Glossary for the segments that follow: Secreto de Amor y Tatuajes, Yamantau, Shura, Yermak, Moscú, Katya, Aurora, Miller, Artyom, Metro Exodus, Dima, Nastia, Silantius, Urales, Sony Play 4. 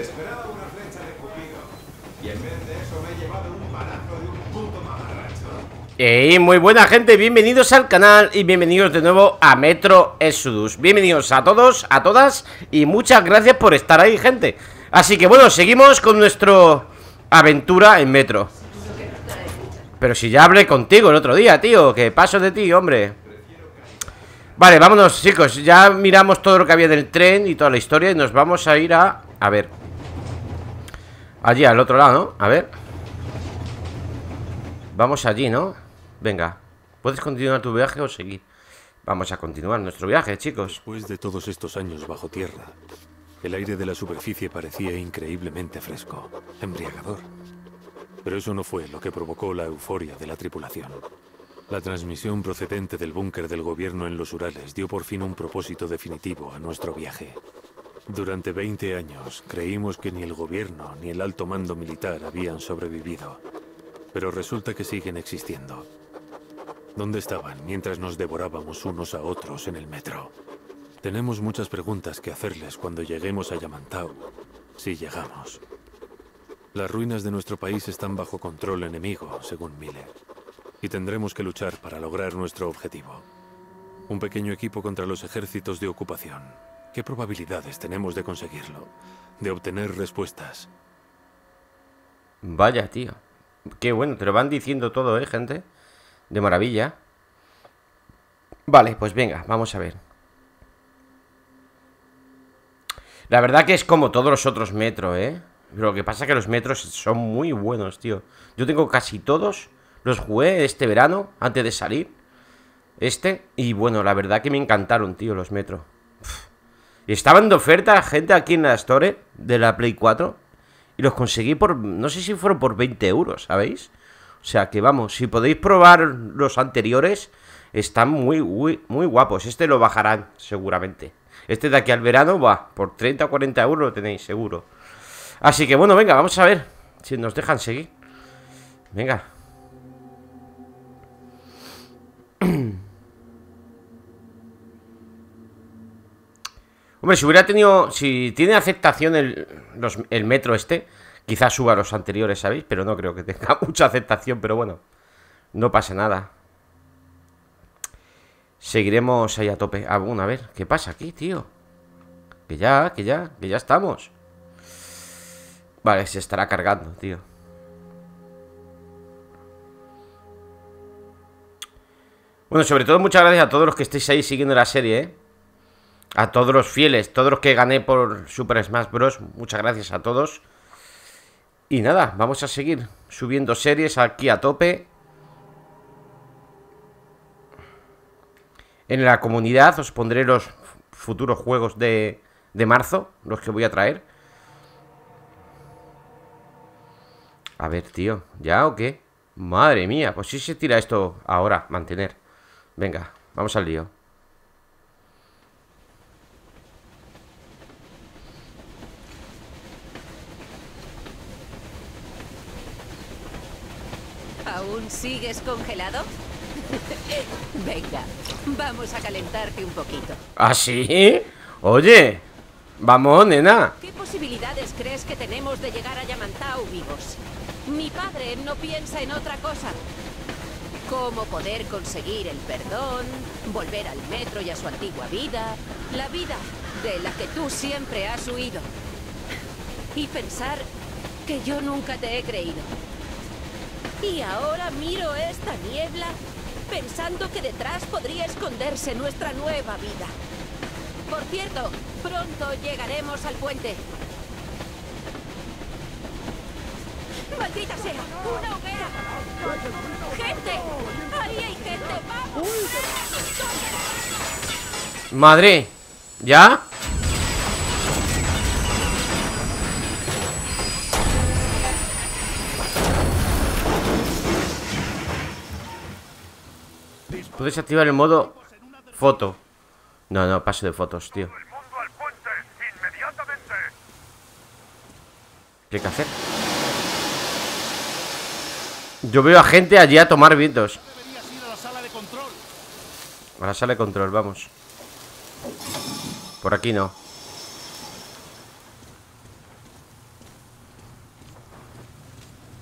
Esperaba una flecha de Cupido. Y en vez de eso me he llevado un balazo de un puto mamarracho. Hey, muy buena gente, bienvenidos al canal y bienvenidos de nuevo a Metro Exodus. Bienvenidos a todos, a todas, y muchas gracias por estar ahí, gente. Así que bueno, seguimos con nuestra aventura en Metro. Pero si ya hablé contigo el otro día, tío, que paso de ti, hombre. Vale, vámonos, chicos. Ya miramos todo lo que había del tren y toda la historia y nos vamos a ir a... A ver. Allí, al otro lado, ¿no? A ver. Vamos allí, ¿no? Venga. ¿Puedes continuar tu viaje o seguir? Vamos a continuar nuestro viaje, chicos. Después de todos estos años bajo tierra, el aire de la superficie parecía increíblemente fresco, embriagador. Pero eso no fue lo que provocó la euforia de la tripulación. La transmisión procedente del búnker del gobierno en los Urales dio por fin un propósito definitivo a nuestro viaje. Durante 20 años creímos que ni el gobierno ni el alto mando militar habían sobrevivido, pero resulta que siguen existiendo. ¿Dónde estaban mientras nos devorábamos unos a otros en el metro? Tenemos muchas preguntas que hacerles cuando lleguemos a Yamantau, si llegamos. Las ruinas de nuestro país están bajo control enemigo, según Miller. Y tendremos que luchar para lograr nuestro objetivo. Un pequeño equipo contra los ejércitos de ocupación. ¿Qué probabilidades tenemos de conseguirlo? De obtener respuestas. Vaya, tío. Qué bueno, te lo van diciendo todo, gente. De maravilla. Vale, pues venga, vamos a ver. La verdad que es como todos los otros metros, Lo que pasa es que los metros son muy buenos, tío. Yo tengo casi todos... Los jugué este verano, antes de salir. Y bueno, la verdad que me encantaron, tío, los metros. Estaban de oferta, gente, aquí en la Store de la Play 4. Y los conseguí por, no sé si fueron por 20 euros, ¿sabéis? O sea que vamos, si podéis probar los anteriores, están muy guapos. Este lo bajarán, seguramente. Este de aquí al verano, va, por 30 o 40 euros lo tenéis, seguro. Así que bueno, venga, vamos a ver si nos dejan seguir. Venga. Hombre, si hubiera tenido... Si tiene aceptación el metro quizás suba los anteriores, ¿sabéis? Pero no creo que tenga mucha aceptación. Pero bueno, no pasa nada. Seguiremos ahí a tope. Ah, bueno, a ver, ¿qué pasa aquí, tío? Que ya estamos. Vale, se estará cargando, tío. Bueno, sobre todo muchas gracias a todos los que estéis ahí siguiendo la serie, A todos los fieles, todos los que gané por Super Smash Bros. Muchas gracias a todos. Y nada, vamos a seguir subiendo series aquí a tope. En la comunidad os pondré los futuros juegos de marzo, los que voy a traer. A ver, tío, ¿ya o qué? Madre mía, pues sí se tira esto ahora, mantener. Venga, vamos al lío. ¿Aún sigues congelado? Venga, vamos a calentarte un poquito. ¿Ah, sí? Oye, vamos, nena. ¿Qué posibilidades crees que tenemos de llegar a Yamantau vivos? Mi padre no piensa en otra cosa. Cómo poder conseguir el perdón, volver al metro y a su antigua vida, la vida de la que tú siempre has huido. Y pensar que yo nunca te he creído. Y ahora miro esta niebla pensando que detrás podría esconderse nuestra nueva vida. Por cierto, pronto llegaremos al puente. ¡Maldita sea! ¡Una hoguera! ¡Gente! ¡Ahí hay gente! ¡Vamos! ¡Madre! ¿Ya? ¿Puedes activar el modo foto? No, no, paso de fotos, tío. ¿Qué hay que hacer? Yo veo a gente allí a tomar vientos. A la sala de control, vamos. Por aquí no.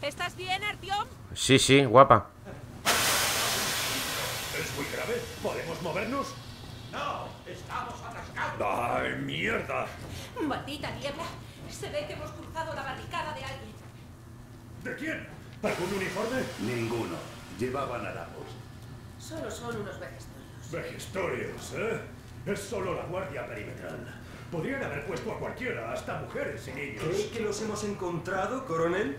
¿Estás bien, Artyom? Sí, sí, guapa. ¿Es muy grave? ¿Podemos movernos? No, estamos atascados. ¡Ay, mierda! Maldita niebla. Se ve que hemos cruzado la barricada de alguien. ¿De quién? ¿Algún uniforme? Ninguno. Llevaban harapos. Solo son unos vejestorios. Vejestorios, ¿eh? Es solo la guardia perimetral. Podrían haber puesto a cualquiera, hasta mujeres y niños. ¿Crees que los hemos encontrado, coronel?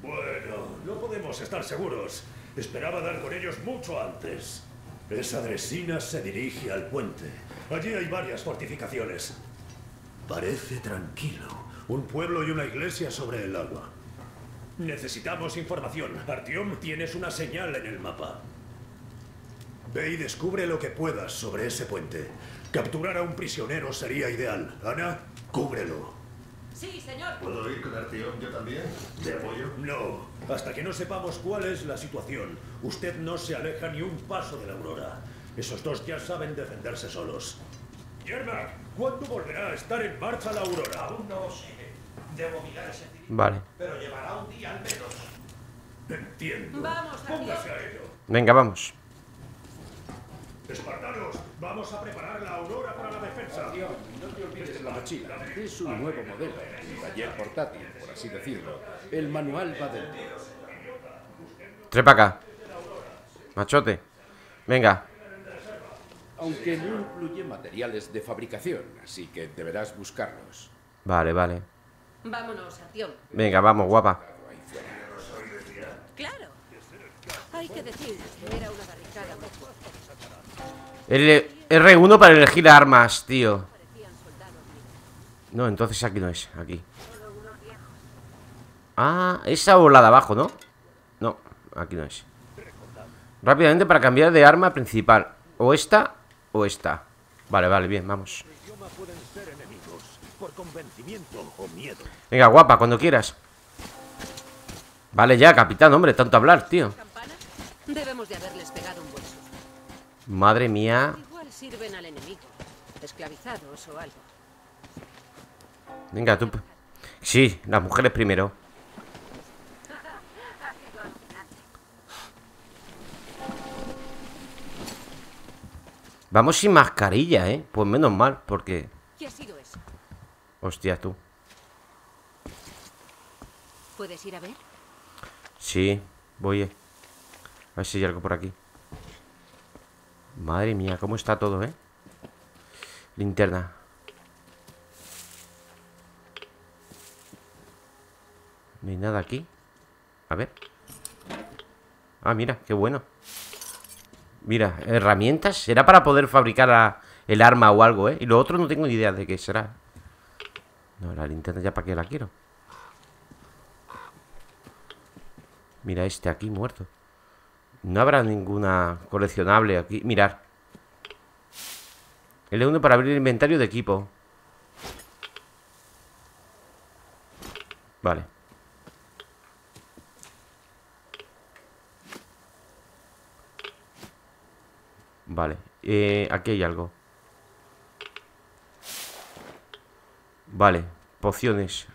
Bueno, no podemos estar seguros. Esperaba dar con ellos mucho antes. Esa dresina se dirige al puente. Allí hay varias fortificaciones. Parece tranquilo. Un pueblo y una iglesia sobre el agua. Necesitamos información. Artyom, tienes una señal en el mapa. Ve y descubre lo que puedas sobre ese puente. Capturar a un prisionero sería ideal. Ana, cúbrelo. Sí, señor. ¿Puedo ir con Artyom yo también? ¿De apoyo? No. Hasta que no sepamos cuál es la situación. Usted no se aleja ni un paso de la Aurora. Esos dos ya saben defenderse solos. Yermak, ¿cuándo volverá a estar en marcha la Aurora? Aún no sé. Debo mirar ese tipo. Vale. Pero llevará un día al menos. Entiendo. Vamos, póngase a ello. Venga, vamos. Espartanos, vamos a preparar la Aurora para la defensa. Dios, no te olvides de la mochila. Es un nuevo modelo, un taller portátil, por así decirlo. El manual va dentro. Trepa acá, machote. Venga. Aunque no incluye materiales de fabricación, así que deberás buscarlos. Vale, vale. Vámonos, Artyom. Venga, vamos, guapa. Claro. Hay que decir, era una barricada poco. R1 para elegir armas, tío. No, entonces aquí no es, aquí. Ah, esa o la de abajo, ¿no? No, aquí no es. Rápidamente para cambiar de arma principal. O esta, o esta. Vale, vale, bien, vamos. Venga, guapa, cuando quieras. Vale ya, capitán, hombre, tanto hablar, tío. Debemos de haberles pegado un buen susto. Madre mía. Igual sirven al enemigo, esclavizados o algo. Venga, tú. Sí, las mujeres primero. Vamos sin mascarilla, ¿eh? Pues menos mal, porque... ¿Qué ha sido eso? Hostia, tú. ¿Puedes ir a ver? Sí, voy. A ver si hay algo por aquí. Madre mía, cómo está todo, ¿eh? Linterna. No hay nada aquí. A ver. Ah, mira, qué bueno. Mira, herramientas. Será para poder fabricar el arma o algo, ¿eh? Y lo otro no tengo ni idea de qué será. No, la linterna ya para qué la quiero. Mira este aquí muerto. No habrá ninguna coleccionable aquí. Mirar. L1 para abrir el inventario de equipo. Vale. Vale, aquí hay algo. Vale, pociones.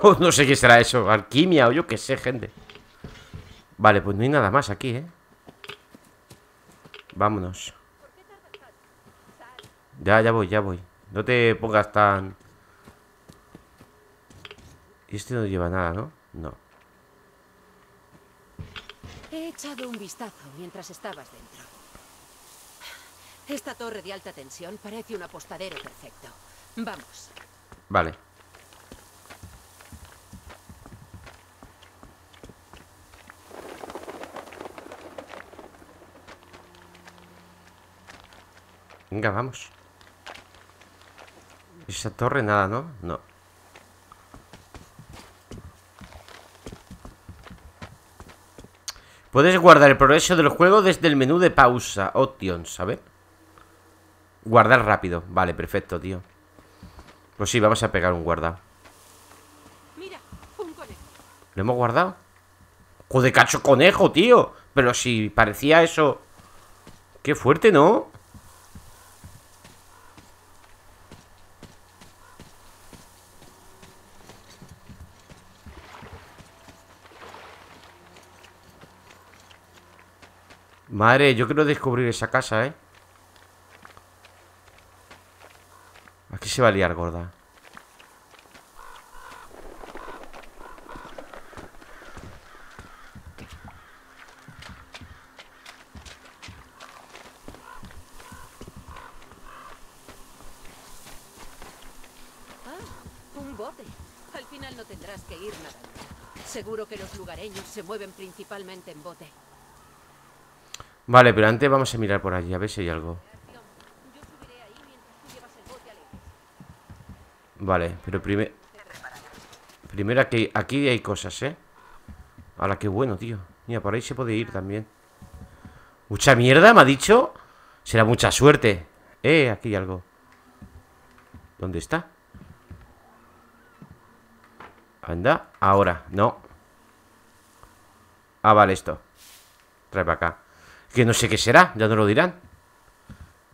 Oh, no sé qué será eso, alquimia o yo qué sé, gente. Vale, pues no hay nada más aquí, ¿eh? Vámonos. Ya, ya voy, ya voy. No te pongas tan... Este no lleva nada, ¿no? No. He echado un vistazo mientras estabas dentro. Esta torre de alta tensión parece un apostadero perfecto. Vamos. Vale. Venga, vamos. Esa torre nada, ¿no? No. Puedes guardar el progreso del juego desde el menú de pausa. Options, ¿sabes? Guardar rápido. Vale, perfecto, tío. Pues sí, vamos a pegar un guardado. Mira, un conejo. ¿Lo hemos guardado? ¡Joder, cacho conejo, tío! Pero si parecía eso... ¡Qué fuerte, ¿no? Madre, yo quiero descubrir esa casa, ¿eh? Aquí se va a liar, gorda. Seguro que los lugareños se mueven principalmente en bote. Vale, pero antes vamos a mirar por allí, a ver si hay algo. Vale, pero primero aquí hay cosas, ¿eh? Ahora, qué bueno, tío. Mira, por ahí se puede ir también. Mucha mierda, me ha dicho. Será mucha suerte. Aquí hay algo. ¿Dónde está? Anda, ahora, no. Ah, vale, esto. Trae para acá. Que no sé qué será, ya no lo dirán.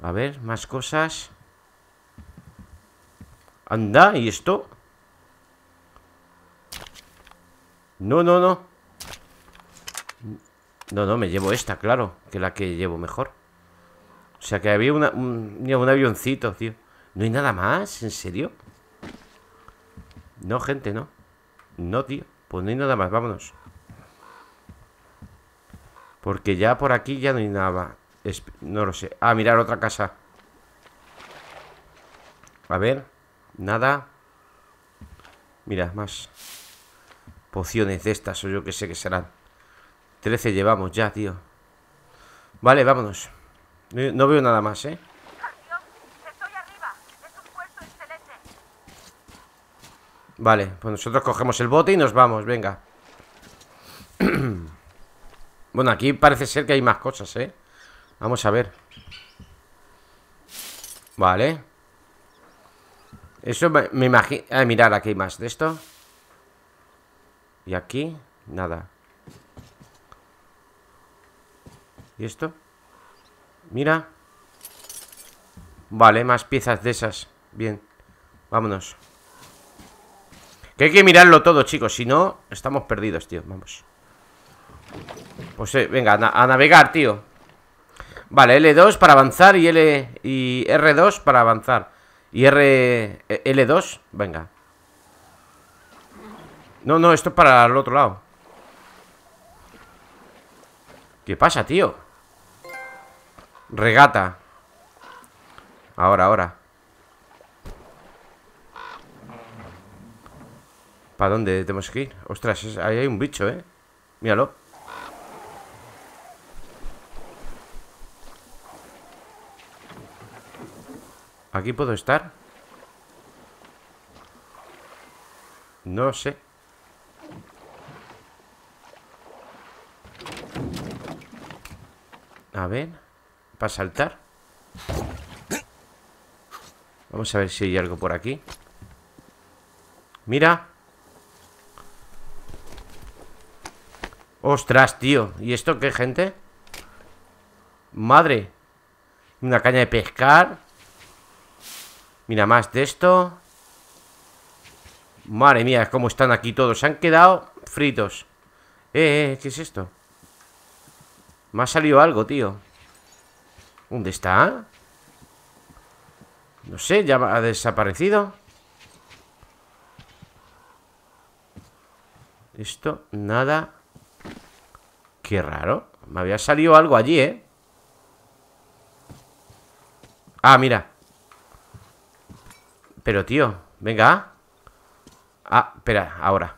A ver, más cosas. Anda, ¿y esto? No, no, no. No, no, me llevo esta, claro. Que la que llevo mejor. O sea, que había un avioncito, tío. ¿No hay nada más? ¿En serio? No, gente, no. No, tío, pues no hay nada más, vámonos. Porque ya por aquí ya no hay nada más. No lo sé. Ah, mirar otra casa. A ver, nada. Mira, más pociones de estas, o yo que sé que serán. 13 llevamos ya, tío. Vale, vámonos. No veo nada más, ¿eh? Vale, pues nosotros cogemos el bote y nos vamos, venga. Bueno, aquí parece ser que hay más cosas, ¿eh? Vamos a ver. Vale. Eso me imagino... Ah, mirad, aquí hay más de esto. Y aquí, nada. ¿Y esto? Mira. Vale, más piezas de esas. Bien, vámonos. Que hay que mirarlo todo, chicos. Si no, estamos perdidos, tío. Vamos. Pues venga, a navegar, tío. Vale, L2 para avanzar y R2 para avanzar. Y L2, venga. No, no, esto es para el otro lado. ¿Qué pasa, tío? Regata. Ahora, ahora. ¿Para dónde tenemos que ir? Ostras, ahí hay un bicho, ¿eh? Míralo. ¿Aquí puedo estar? No sé. A ver. ¿Para saltar? Vamos a ver si hay algo por aquí. Mira. Ostras, tío. ¿Y esto qué, gente? Madre. Una caña de pescar. Mira, más de esto. Madre mía, cómo están aquí todos. Se han quedado fritos. ¿Qué es esto? Me ha salido algo, tío. ¿Dónde está? No sé, ya ha desaparecido. Esto, nada. Qué raro. Me había salido algo allí, ¿eh? Ah, mira. Pero, tío, venga. Ah, espera, ahora.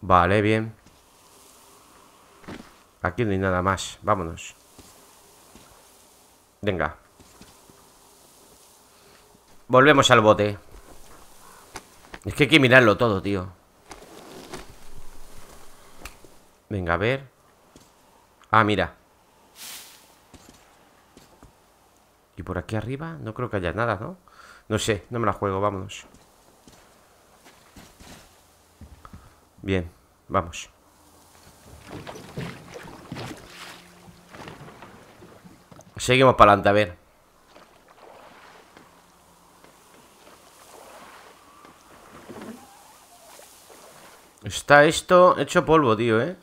Vale, bien. Aquí no hay nada más. Vámonos. Venga. Volvemos al bote. Es que hay que mirarlo todo, tío. Venga, a ver. Ah, mira. Y por aquí arriba no creo que haya nada, ¿no? No sé, no me la juego, vámonos. Bien, vamos. Seguimos para adelante, a ver. Está esto hecho polvo, tío, ¿eh?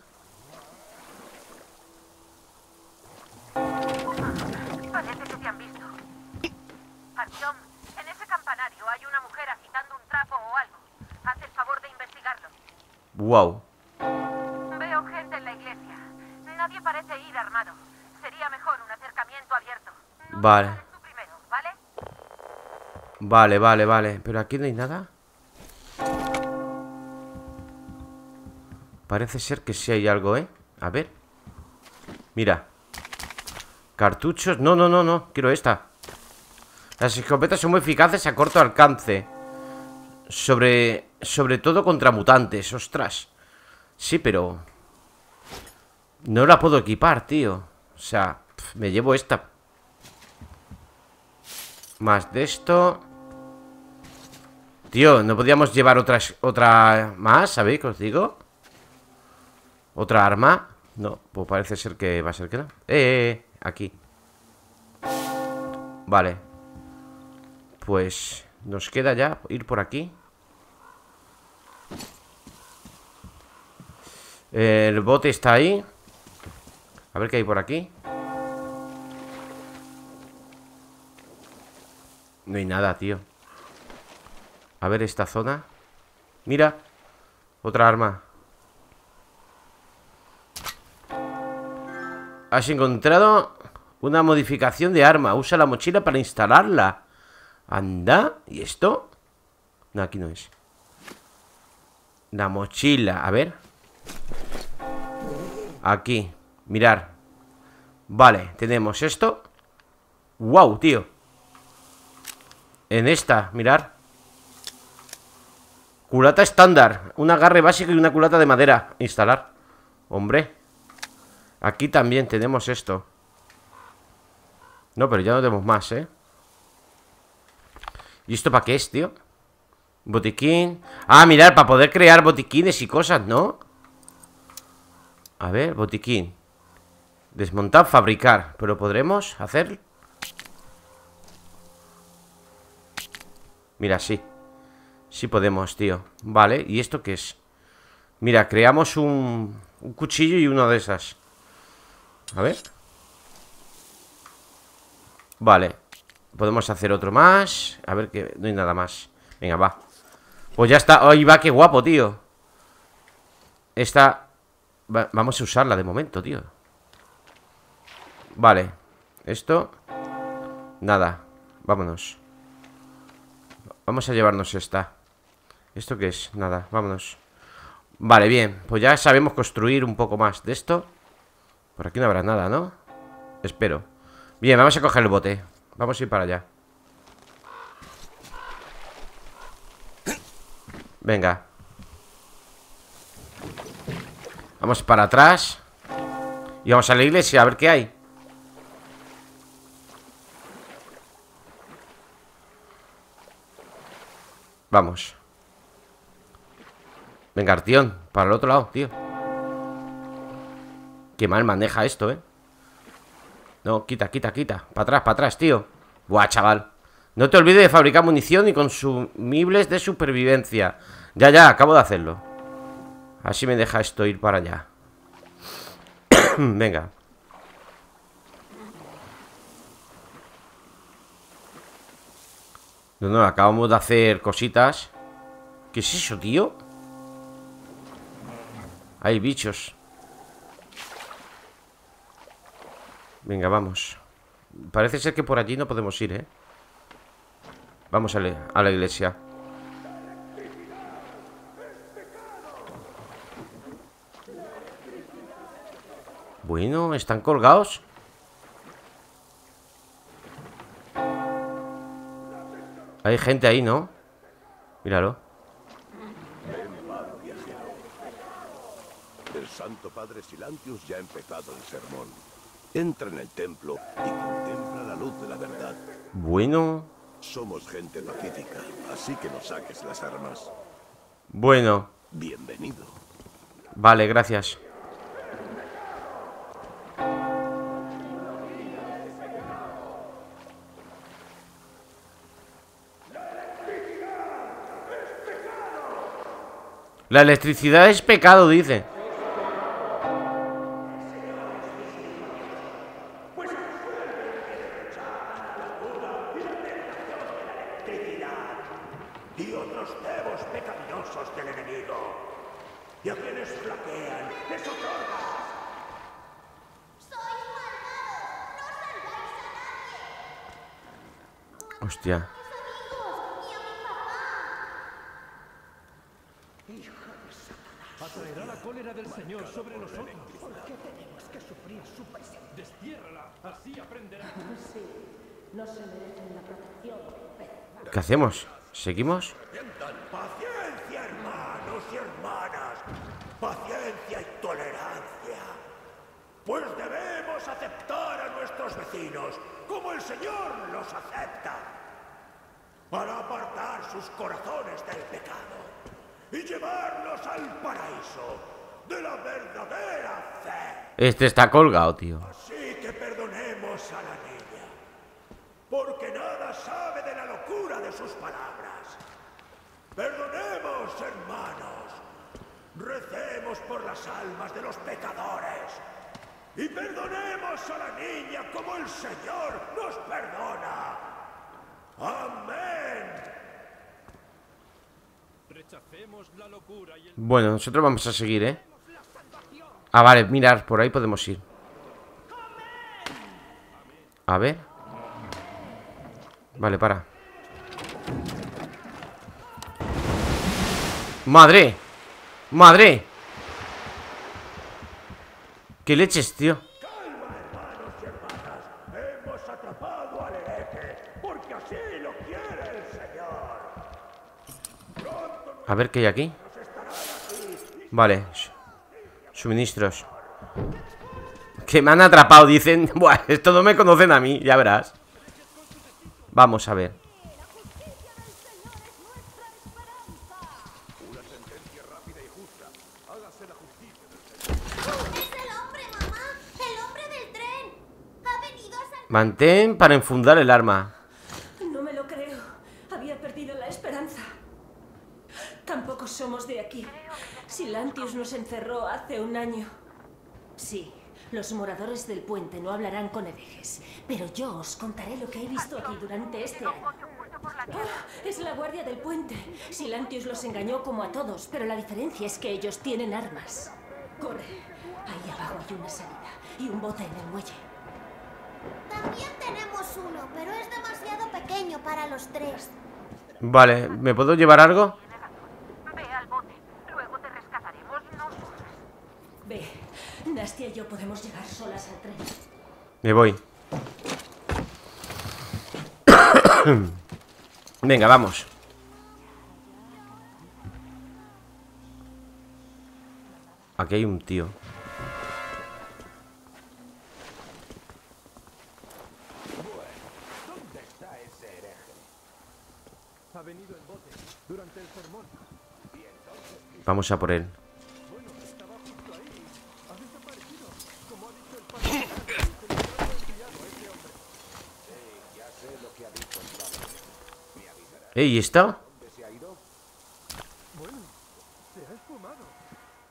Wow. Veo gente en la iglesia. Nadie parece ir armado. Sería mejor un acercamiento abierto. No vale. Tú primero, ¿vale? Vale, vale, vale. Pero aquí no hay nada. Parece ser que sí hay algo, ¿eh? A ver. Mira. Cartuchos. No, no, no, no. Quiero esta. Las escopetas son muy eficaces a corto alcance. Sobre todo contra mutantes. Ostras. Sí, pero no la puedo equipar, tío. O sea, me llevo esta. Más de esto. Tío, ¿no podíamos llevar otra más? ¿Sabéis qué os digo? ¿Otra arma? No, pues parece ser que va a ser que no. Aquí. Vale. Pues nos queda ya ir por aquí. El bote está ahí. A ver qué hay por aquí. No hay nada, tío. A ver esta zona. Mira. Otra arma. Has encontrado una modificación de arma. Usa la mochila para instalarla. Anda. ¿Y esto? No, aquí no es. La mochila. A ver. Aquí. Mirar. Vale, tenemos esto. Wow, tío. En esta, mirar. Culata estándar. Un agarre básico y una culata de madera. Instalar. Hombre. Aquí también tenemos esto. No, pero ya no tenemos más, ¿eh? ¿Y esto para qué es, tío? Botiquín. Ah, mirad, para poder crear botiquines y cosas, ¿no? A ver, botiquín. Desmontar, fabricar. ¿Pero podremos hacer? Mira, sí. Sí podemos, tío. Vale, ¿y esto qué es? Mira, creamos un cuchillo y una de esas. A ver. Vale. Podemos hacer otro más. A ver que no hay nada más. Venga, va. Pues ya está. Ahí va, qué guapo, tío. Esta vamos a usarla de momento, tío. Vale. Esto. Nada. Vámonos. Vamos a llevarnos esta. ¿Esto qué es? Nada, vámonos. Vale, bien. Pues ya sabemos construir un poco más de esto. Por aquí no habrá nada, ¿no? Espero. Bien, vamos a coger el bote. Vamos a ir para allá. Venga. Vamos para atrás. Y vamos a la iglesia a ver qué hay. Vamos. Venga, Artyom. Para el otro lado, tío. Qué mal maneja esto, ¿eh? No, quita, quita, quita. Para atrás, tío. Buah, chaval. No te olvides de fabricar munición y consumibles de supervivencia. Ya, ya, acabo de hacerlo. Así me deja esto ir para allá. Venga. No, no, acabamos de hacer cositas. ¿Qué es eso, tío? Hay bichos. Venga, vamos. Parece ser que por allí no podemos ir, ¿eh? Vamos a la iglesia. Bueno, ¿están colgados? Hay gente ahí, ¿no? Míralo. El Santo Padre Silantius ya ha empezado el sermón. Entra en el templo y contempla la luz de la verdad. Bueno. Somos gente pacífica, así que no saques las armas. Bueno. Bienvenido. Vale, gracias. La electricidad es pecado, dice. y a quienes flaquean les otorgas. ¡Sois malvados! ¡No salváis a nadie! Hostia. Atraerá la cólera del Señor sobre nosotros. ¿Por qué tenemos que sufrir su presencia? Destiérrala, así aprenderá. Sí, no se merecen la protección. ¿Qué hacemos? ¿Seguimos? Paciencia, hermanos y hermanas. Paciencia y tolerancia. Pues debemos aceptar a nuestros vecinos como el Señor los acepta. Para apartar sus corazones del pecado y llevarlos al paraíso de la verdadera fe. Este está colgado, tío. Así que perdonemos a la niña, porque nada sabe de la locura de sus palabras. Perdonemos, hermanos. Recemos por las almas de los pecadores y perdonemos a la niña como el Señor nos perdona. Amén. Bueno, nosotros vamos a seguir, ¿eh? Ah, vale, mirad, por ahí podemos ir. A ver. Vale, para. ¡Madre! ¡Madre! ¡Qué leches, tío! A ver qué hay aquí. Vale. Suministros. Que me han atrapado, dicen. Buah, esto no me conocen a mí, ya verás. Vamos a ver. Mantén para enfundar el arma. Tampoco somos de aquí. Silantius nos encerró hace un año. Sí, los moradores del puente no hablarán con herejes, pero yo os contaré lo que he visto aquí durante este año. Oh, es la guardia del puente. Silantius los engañó como a todos, pero la diferencia es que ellos tienen armas. Corre, ahí abajo hay una salida y un bote en el muelle. También tenemos uno, pero es demasiado pequeño para los tres. Vale, ¿me puedo llevar algo? Ve, Nastia y yo podemos llegar solas al tren. Me voy. Venga, vamos. Aquí hay un tío. Bueno, ¿dónde está ese hereje? Ha venido en bote durante el sermón. Vamos a por él. ¿Y está?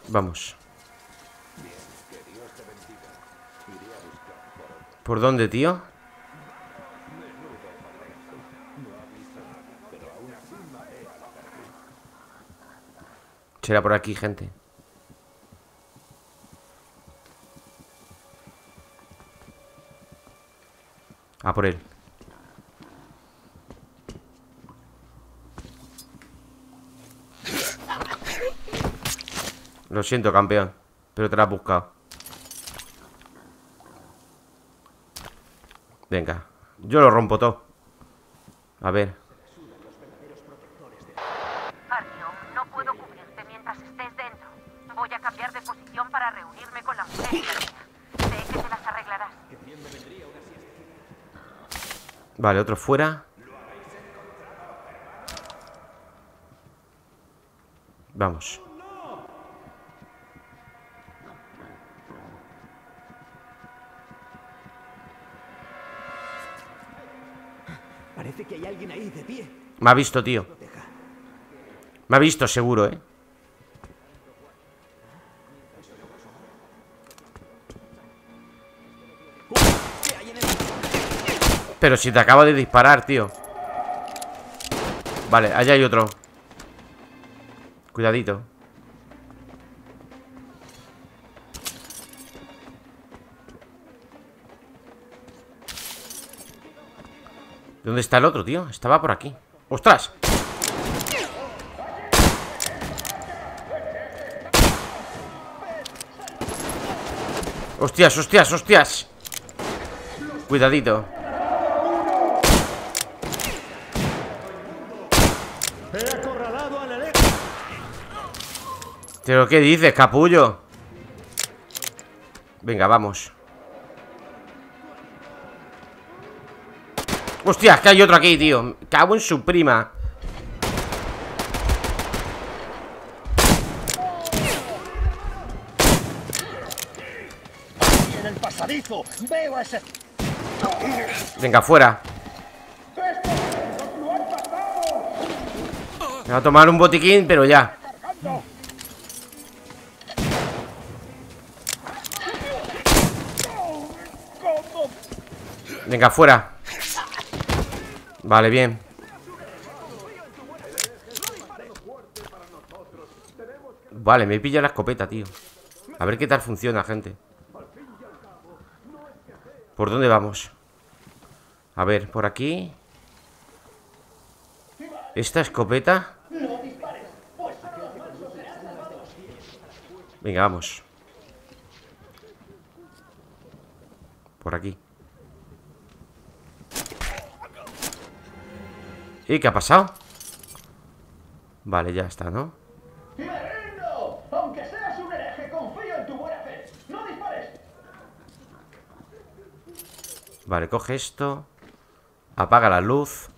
Vamos. ¿Por dónde, tío? Será por aquí, gente. A por él. Lo siento, campeón, pero te la has buscado. Venga, yo lo rompo todo. A ver. Artyom, no puedo cubrirte mientras estés dentro. Voy a cambiar de posición para reunirme con la mujer. Sé que te las arreglarás. Vale, otro fuera. Vamos. Parece que hay alguien ahí de pie. Me ha visto, tío. Me ha visto seguro, ¿eh? Pero si te acaba de disparar, tío. Vale, allá hay otro. Cuidadito. ¿Dónde está el otro, tío? Estaba por aquí. ¡Ostras! ¡Hostias, hostias, hostias! Cuidadito. ¿Pero qué dices, capullo? Venga, vamos. Hostias, que hay otro aquí, tío. Cago en su prima. En el pasadizo veo a ese. Venga, fuera. Me va a tomar un botiquín, pero ya. Venga, fuera. Vale, bien. Vale, me pilla la escopeta, tío. A ver qué tal funciona, gente. ¿Por dónde vamos? A ver, por aquí. ¿Esta escopeta? Venga, vamos. Por aquí. ¿Y qué ha pasado? Vale, ya está, ¿no? Aunque seas un hereje, confío en tu buena fe. ¡No dispares! Vale, coge esto. Apaga la luz.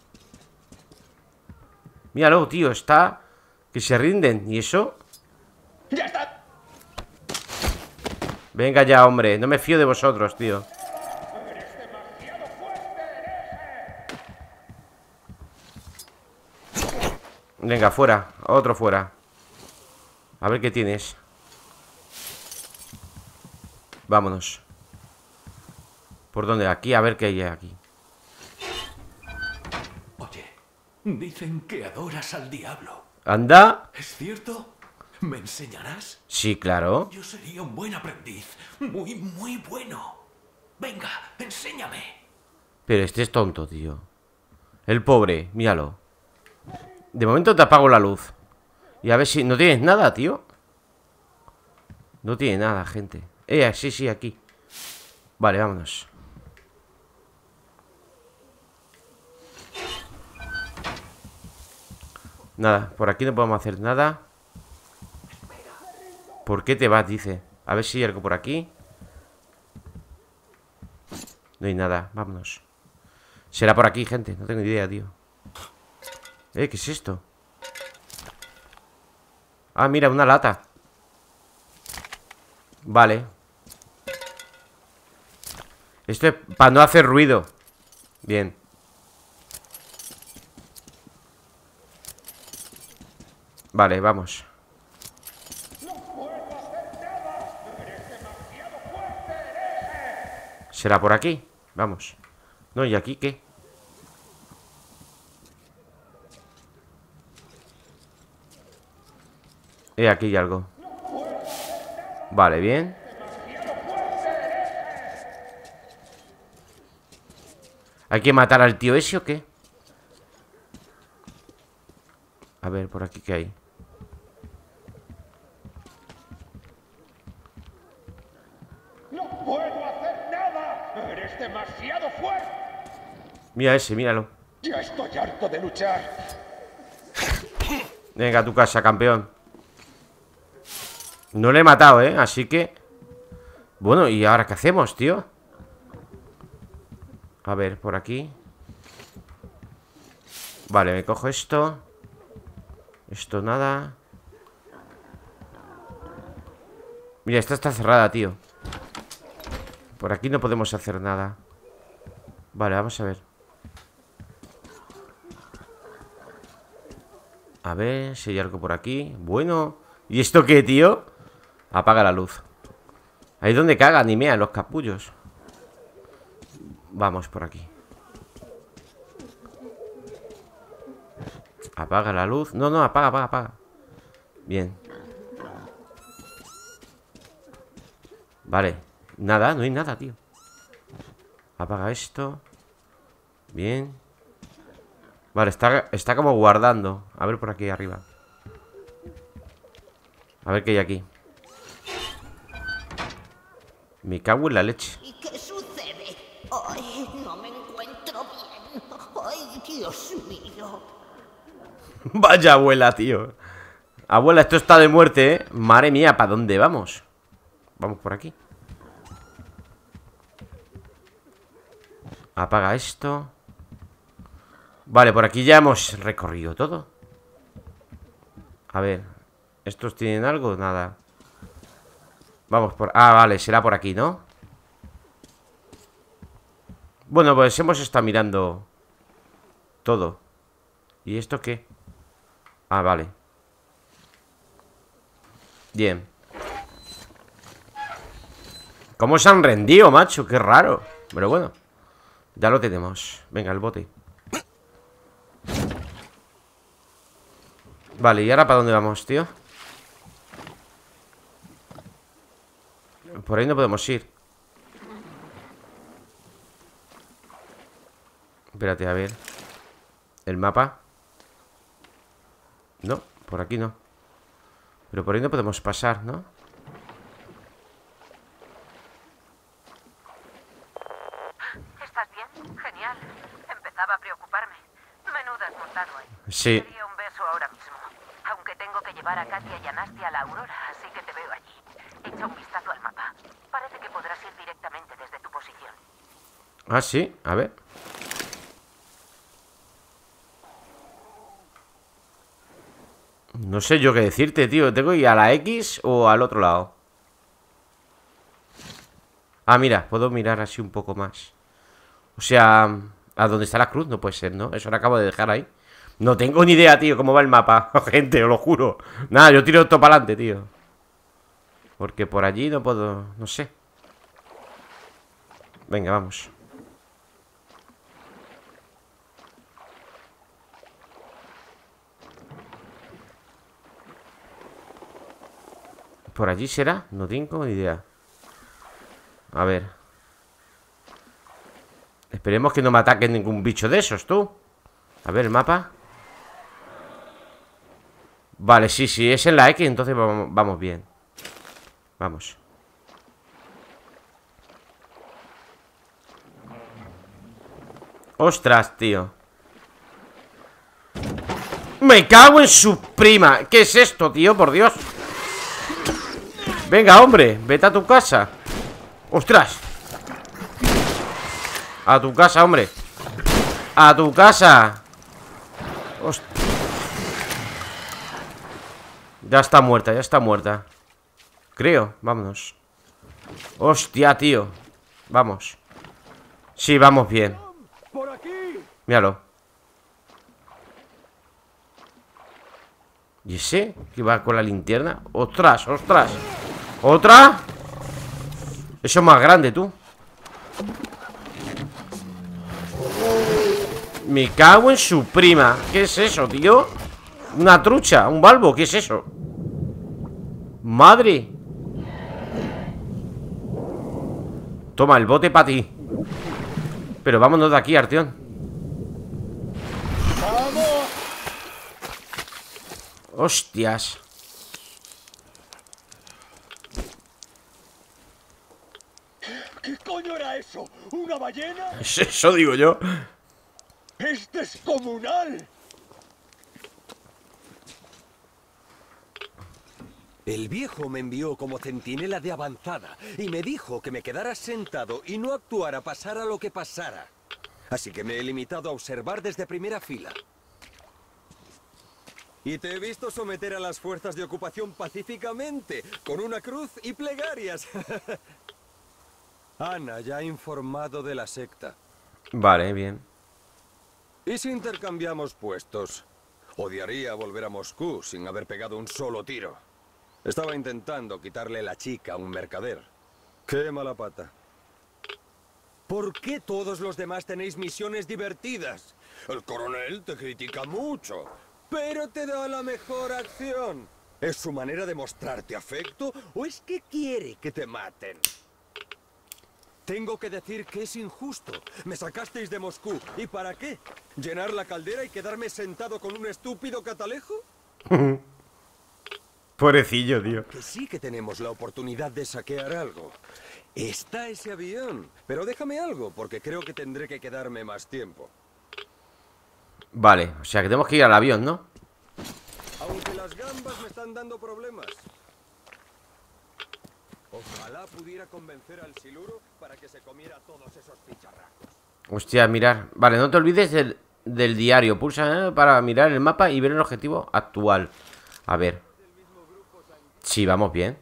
Míralo, tío, está... Que se rinden, ¿y eso? ¡Ya está! Venga ya, hombre, no me fío de vosotros, tío. Venga, fuera, otro fuera. A ver qué tienes. Vámonos. ¿Por dónde? Aquí, a ver qué hay aquí. Oye, dicen que adoras al diablo. Anda. ¿Es cierto? ¿Me enseñarás? Sí, claro. Yo sería un buen aprendiz. Muy, muy bueno. Venga, enséñame. Pero este es tonto, tío. El pobre, míralo. De momento te apago la luz. Y a ver si... ¿No tienes nada, tío? No tiene nada, gente. Sí, sí, aquí. Vale, vámonos. Nada, por aquí no podemos hacer nada. ¿Por qué te vas? Dice. A ver si hay algo por aquí. No hay nada, vámonos. Será por aquí, gente. No tengo idea, tío. ¿Qué es esto? Ah, mira, una lata. Vale. Esto es para no hacer ruido. Bien. Vale, vamos. ¿Será por aquí? Vamos. No, ¿y aquí qué? Aquí hay algo. Vale, bien. ¿Hay que matar al tío ese o qué? A ver, por aquí, ¿qué hay? No puedo hacer nada. Eres demasiado fuerte. Mira ese, míralo. Ya estoy harto de luchar. Venga a tu casa, campeón. No le he matado, ¿eh? Así que... Bueno, ¿y ahora qué hacemos, tío? A ver, por aquí. Vale, me cojo esto. Esto nada. Mira, esta está cerrada, tío. Por aquí no podemos hacer nada. Vale, vamos a ver. A ver si hay algo por aquí. Bueno. ¿Y esto qué, tío? Apaga la luz. Ahí es donde cagan y mean los capullos. Vamos por aquí. Apaga la luz. No, no, apaga, apaga, apaga. Bien. Vale. Nada, no hay nada, tío. Apaga esto. Bien. Vale, está como guardando. A ver por aquí arriba. A ver qué hay aquí. Me cago en la leche. ¿Y qué sucede? Ay, no me encuentro bien. Ay, Dios mío. Vaya abuela, tío. Abuela, esto está de muerte, ¿eh? Madre mía, ¿para dónde vamos? Vamos por aquí. Apaga esto. Vale, por aquí ya hemos recorrido todo. A ver, ¿estos tienen algo? Nada. Vamos por... Ah, vale, será por aquí, ¿no? Bueno, pues hemos estado mirando todo. ¿Y esto qué? Ah, vale. Bien. ¿Cómo se han rendido, macho? Qué raro. Pero bueno, ya lo tenemos. Venga, el bote. Vale, ¿y ahora para dónde vamos, tío? Por ahí no podemos ir. Espérate, a ver. ¿El mapa? No, por aquí no. Pero por ahí no podemos pasar, ¿no? ¿Estás bien? Genial. Empezaba a preocuparme. Menuda montada hoy. Sí. Te daría un beso ahora mismo. Aunque tengo que llevar a Katya y a Nastia a la Aurora, así que te veo allí. Echa un vistazo al mapa. Parece que podrás ir directamente desde tu posición. Ah, sí. A ver. No sé yo qué decirte, tío. ¿Tengo que ir a la X o al otro lado? Ah, mira, puedo mirar así un poco más. O sea, a donde está la cruz no puede ser, ¿no? Eso lo acabo de dejar ahí. No tengo ni idea, tío, cómo va el mapa. Gente, os lo juro. Nada, yo tiro esto para adelante, tío. Porque por allí no puedo... No sé. Venga, vamos. ¿Por allí será? No tengo ni idea. A ver. Esperemos que no me ataquen ningún bicho de esos, tú. A ver el mapa. Vale, sí, es en la X, entonces vamos bien. Vamos. Ostras, tío. Me cago en su prima. ¿Qué es esto, tío? Por Dios. Venga, hombre, vete a tu casa. ¡Ostras! A tu casa, hombre. A tu casa. Ostras. Ya está muerta, ya está muerta. Creo, vámonos. Hostia, tío. Vamos. Sí, vamos bien. Míralo. ¿Y ese? Que va con la linterna. ¡Ostras, ostras! ¿Otra? Eso es más grande, tú. Me cago en su prima. ¿Qué es eso, tío? Una trucha, un balbo, ¿qué es eso? Madre. Toma, el bote para ti. Pero vámonos de aquí, Artyom. Hostias. ¿Qué coño era eso? ¿Una ballena? Eso digo yo. ¡Es descomunal! El viejo me envió como centinela de avanzada y me dijo que me quedara sentado y no actuara, pasara lo que pasara. Así que me he limitado a observar desde primera fila. Y te he visto someter a las fuerzas de ocupación pacíficamente, con una cruz y plegarias. Ana ya ha informado de la secta. Vale, bien. ¿Y si intercambiamos puestos? Odiaría volver a Moscú sin haber pegado un solo tiro. Estaba intentando quitarle la chica a un mercader. ¡Qué mala pata! ¿Por qué todos los demás tenéis misiones divertidas? El coronel te critica mucho, pero te da la mejor acción. ¿Es su manera de mostrarte afecto o es que quiere que te maten? Tengo que decir que es injusto. Me sacasteis de Moscú. ¿Y para qué? ¿Llenar la caldera y quedarme sentado con un estúpido catalejo? Pobrecillo, tío. Que sí que tenemos la oportunidad de saquear algo. Está ese avión. Pero déjame algo, porque creo que tendré que quedarme más tiempo. Vale, o sea que tenemos que ir al avión, ¿no? Aunque las gambas me están dando problemas. Ojalá pudiera convencer al siluro para que se comiera todos esos picharracos. Hostia, mirar. Vale, no te olvides del diario. Pulsa para mirar el mapa y ver el objetivo actual. A ver. Sí, vamos bien.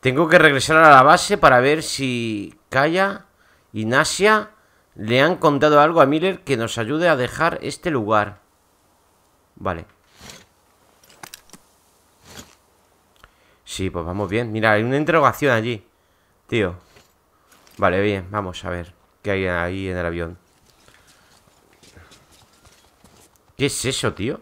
Tengo que regresar a la base para ver si Katya y Nastia le han contado algo a Miller que nos ayude a dejar este lugar. Vale. Sí, pues vamos bien. Mira, hay una interrogación allí, tío. Vale, bien, vamos a ver qué hay ahí en el avión. ¿Qué es eso, tío?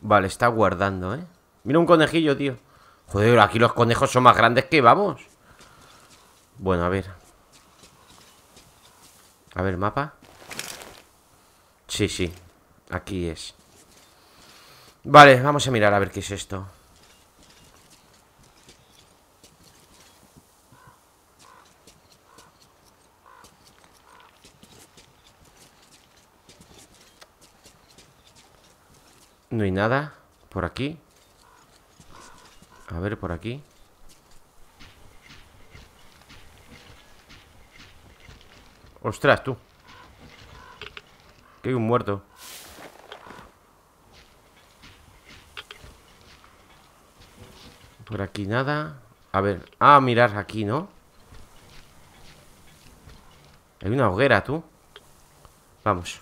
Vale, está guardando, ¿eh? Mira un conejillo, tío. Joder, aquí los conejos son más grandes que vamos. Bueno, a ver. A ver, mapa. Sí, sí. Aquí es. Vale, vamos a mirar a ver qué es esto. No hay nada por aquí. A ver, por aquí. Ostras, tú. Que hay un muerto. Por aquí nada. A ver. Ah, mirar aquí, ¿no? Hay una hoguera, tú. Vamos.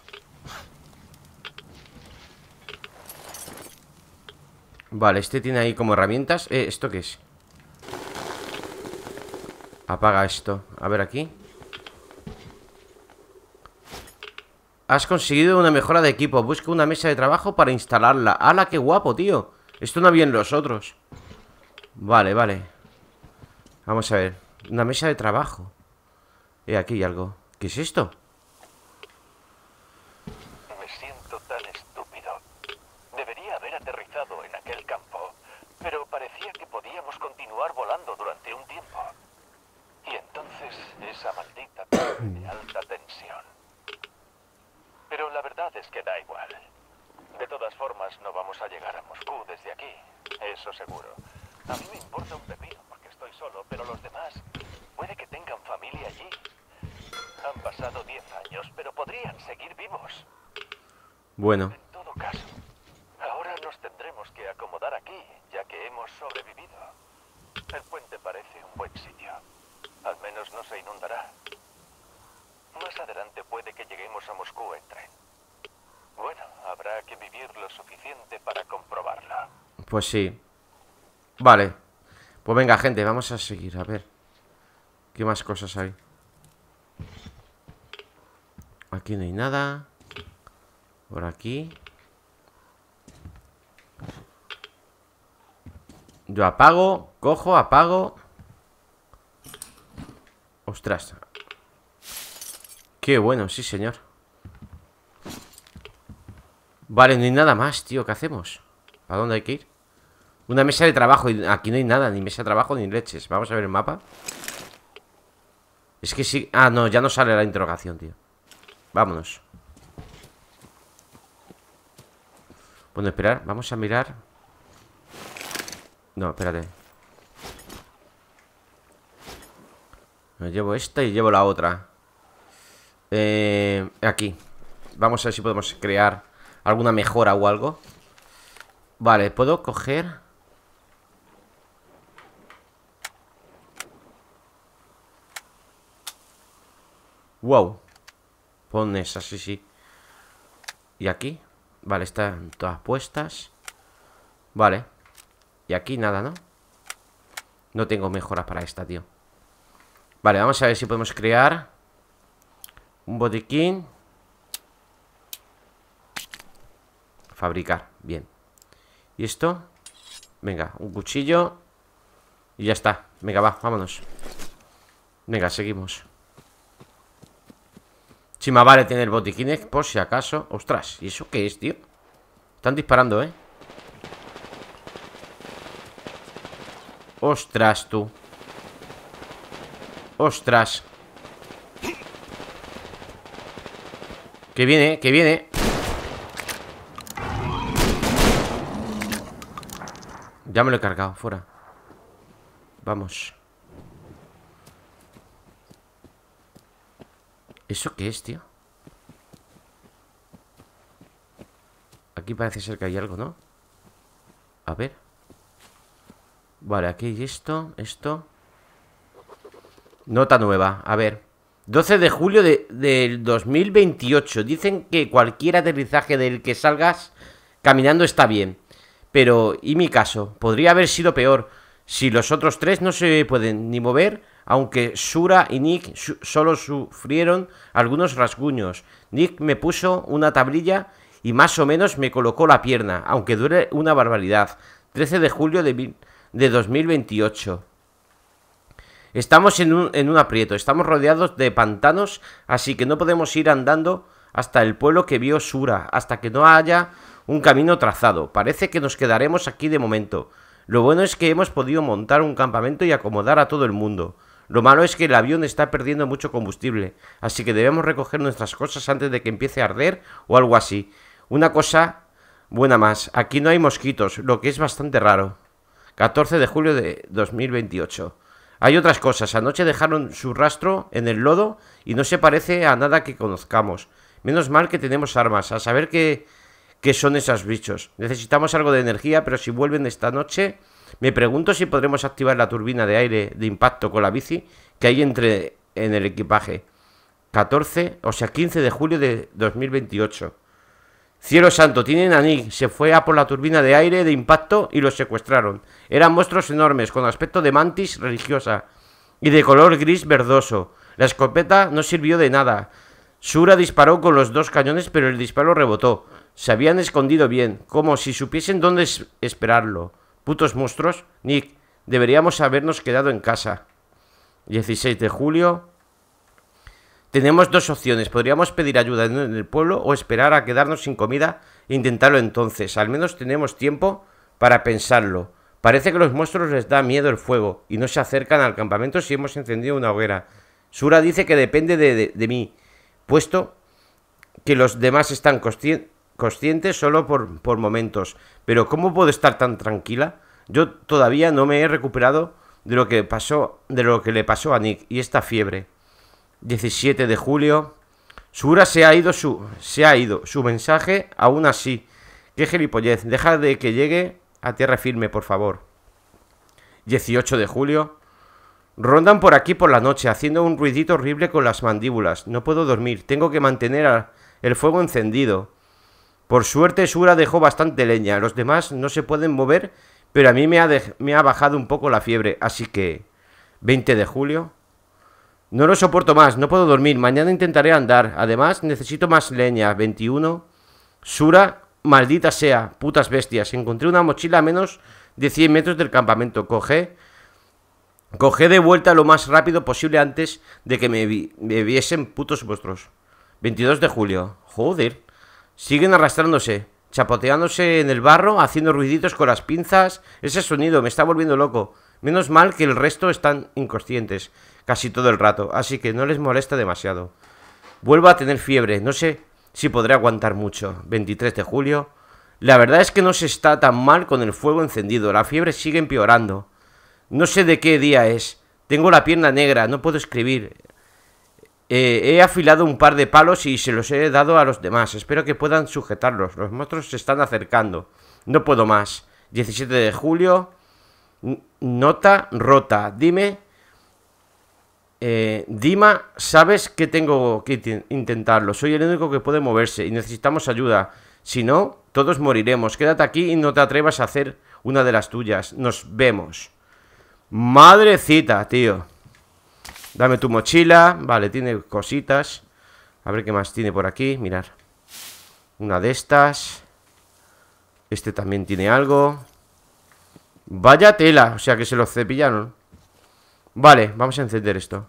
Vale, este tiene ahí como herramientas. ¿Esto qué es? Apaga esto. A ver aquí. Has conseguido una mejora de equipo. Busca una mesa de trabajo para instalarla. ¡Hala, qué guapo, tío! Esto no había en los otros. Vale, vale. Vamos a ver. Una mesa de trabajo. Aquí hay algo. ¿Qué es esto? Me siento tan estúpido. Debería haber aterrizado en aquel campo, pero parecía que podíamos continuar volando durante un tiempo. Y entonces esa maldita de alta tensión. Pero la verdad es que da igual. De todas formas, no vamos a llegar a Moscú desde aquí. Eso seguro. A mí me importa un pepino porque estoy solo, pero los demás puede que tengan familia allí. Han pasado 10 años, pero podrían seguir vivos. Bueno. En todo caso, ahora nos tendremos que acomodar aquí, ya que hemos sobrevivido. El puente parece un buen sitio. Al menos no se inundará. Más adelante puede que lleguemos a Moscú en tren. Bueno, habrá que vivir lo suficiente para comprobarla. Pues sí. Vale, pues venga, gente, vamos a seguir, a ver. ¿Qué más cosas hay? Aquí no hay nada. Por aquí. Yo apago, cojo, apago. Ostras. Qué bueno, sí, señor. Vale, no hay nada más, tío, ¿qué hacemos? ¿A dónde hay que ir? Una mesa de trabajo. Y aquí no hay nada, ni mesa de trabajo ni leches. Vamos a ver el mapa. Es que sí. Ah, no, ya no sale la interrogación, tío. Vámonos. Bueno, esperar. Vamos a mirar. No, espérate. Me llevo esta y llevo la otra. Aquí. Vamos a ver si podemos crear alguna mejora o algo. Vale, puedo coger... Wow. Pon esa, sí, sí. Y aquí. Vale, están todas puestas. Vale. Y aquí nada, ¿no? No tengo mejoras para esta, tío. Vale, vamos a ver si podemos crear un botiquín. Fabricar, bien. ¿Y esto? Venga, un cuchillo. Y ya está. Venga, va, vámonos. Venga, seguimos. Si más vale tener botiquines, por si acaso. Ostras, ¿y eso qué es, tío? Están disparando, ¿eh? Ostras, tú. Ostras. Que viene, que viene. Ya me lo he cargado, fuera. Vamos. ¿Eso qué es, tío? Aquí parece ser que hay algo, ¿no? A ver. Vale, aquí hay esto, esto. Nota nueva, a ver. 12 de julio del 2028. Dicen que cualquier aterrizaje del que salgas caminando está bien. Pero, ¿y mi caso? Podría haber sido peor. Si los otros tres no se pueden ni mover, aunque Shura y Nick solo sufrieron algunos rasguños. Nick me puso una tablilla y más o menos me colocó la pierna, aunque dure una barbaridad. 13 de julio de 2028. Estamos en un aprieto, estamos rodeados de pantanos, así que no podemos ir andando hasta el pueblo que vio Shura, hasta que no haya un camino trazado. Parece que nos quedaremos aquí de momento. Lo bueno es que hemos podido montar un campamento y acomodar a todo el mundo. Lo malo es que el avión está perdiendo mucho combustible, así que debemos recoger nuestras cosas antes de que empiece a arder o algo así. Una cosa buena más, aquí no hay mosquitos, lo que es bastante raro. 14 de julio de 2028. Hay otras cosas, anoche dejaron su rastro en el lodo y no se parece a nada que conozcamos. Menos mal que tenemos armas, a saber ¿Qué son esos bichos? Necesitamos algo de energía, pero si vuelven esta noche, me pregunto si podremos activar la turbina de aire de impacto con la bici que hay en el equipaje. 15 de julio de 2028. Cielo santo, tienen a Nick. Se fue a por la turbina de aire de impacto y los secuestraron. Eran monstruos enormes, con aspecto de mantis religiosa y de color gris verdoso. La escopeta no sirvió de nada. Shura disparó con los dos cañones, pero el disparo rebotó. Se habían escondido bien, como si supiesen dónde esperarlo. Putos monstruos. Nick, deberíamos habernos quedado en casa. 16 de julio. Tenemos dos opciones. Podríamos pedir ayuda en el pueblo o esperar a quedarnos sin comida e intentarlo entonces. Al menos tenemos tiempo para pensarlo. Parece que los monstruos les da miedo el fuego y no se acercan al campamento si hemos encendido una hoguera. Shura dice que depende de mí, puesto que los demás están consciente solo por momentos. Pero ¿cómo puedo estar tan tranquila? Yo todavía no me he recuperado de lo que le pasó a Nick y esta fiebre. 17 de julio. Shura se ha ido. Su mensaje aún así. Qué gilipollez. Deja de que llegue a tierra firme, por favor. 18 de julio. Rondan por aquí por la noche haciendo un ruidito horrible con las mandíbulas. No puedo dormir. Tengo que mantener el fuego encendido. Por suerte Shura dejó bastante leña. Los demás no se pueden mover, pero a mí me ha bajado un poco la fiebre. Así que... 20 de julio. No lo soporto más, no puedo dormir. Mañana intentaré andar. Además, necesito más leña. 21. Shura, maldita sea. Putas bestias. Encontré una mochila a menos de 100 metros del campamento. Cogé de vuelta lo más rápido posible antes de que me viesen putos monstruos. 22 de julio. Joder. Siguen arrastrándose, chapoteándose en el barro, haciendo ruiditos con las pinzas. Ese sonido me está volviendo loco. Menos mal que el resto están inconscientes casi todo el rato, así que no les molesta demasiado. Vuelvo a tener fiebre, no sé si podré aguantar mucho. 23 de julio. La verdad es que no se está tan mal con el fuego encendido. La fiebre sigue empeorando. No sé de qué día es. Tengo la pierna negra, no puedo escribir. He afilado un par de palos y se los he dado a los demás. Espero que puedan sujetarlos. Los monstruos se están acercando. No puedo más. 17 de julio. Nota rota. Dima, sabes que tengo que intentarlo. Soy el único que puede moverse y necesitamos ayuda. Si no, todos moriremos. Quédate aquí y no te atrevas a hacer una de las tuyas. Nos vemos. Madrecita, tío. Dame tu mochila. Vale, tiene cositas. A ver qué más tiene por aquí. Mirar. Una de estas. Este también tiene algo. Vaya tela, o sea que se los cepillaron. Vale, vamos a encender esto.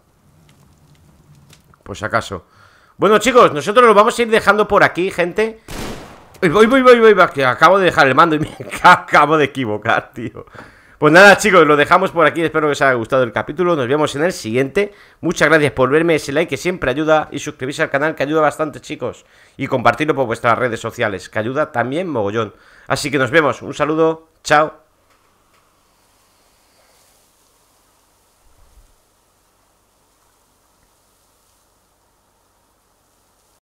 Por si acaso. Bueno, chicos, nosotros lo vamos a ir dejando por aquí, gente. Voy, que acabo de dejar el mando y me acabo de equivocar, tío. Pues nada, chicos, lo dejamos por aquí. Espero que os haya gustado el capítulo. Nos vemos en el siguiente. Muchas gracias por verme, ese like que siempre ayuda. Y suscribirse al canal, que ayuda bastante, chicos. Y compartirlo por vuestras redes sociales, que ayuda también mogollón. Así que nos vemos. Un saludo. Chao.